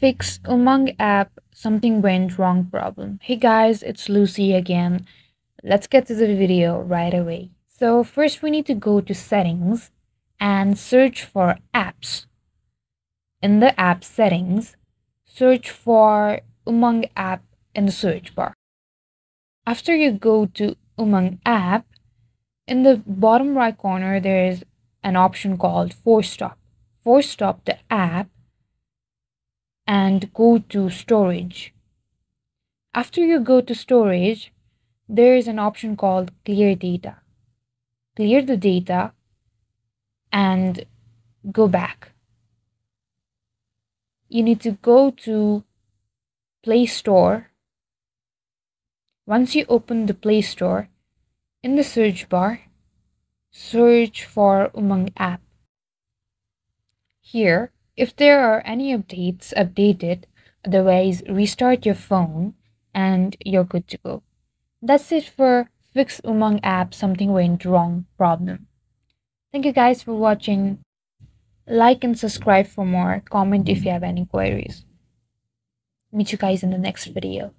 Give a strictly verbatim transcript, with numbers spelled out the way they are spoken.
Fix Umang app something went wrong problem. Hey guys, it's Lucy again. Let's get to the video right away. So first we need to go to settings and search for apps. In the app settings, search for Umang app in the search bar. After you go to Umang app, in the bottom right corner there is an option called force stop. Force stop the app and go to storage. After you go to storage, there is an option called clear data. Clear the data and go back. You need to go to Play Store. Once you open the Play Store, in the search bar, search for Umang app. Here, if there are any updates, update it, otherwise restart your phone and you're good to go. That's it for Fix Umang app something went wrong problem. Thank you guys for watching. Like and subscribe for more. Comment if you have any queries. Meet you guys in the next video.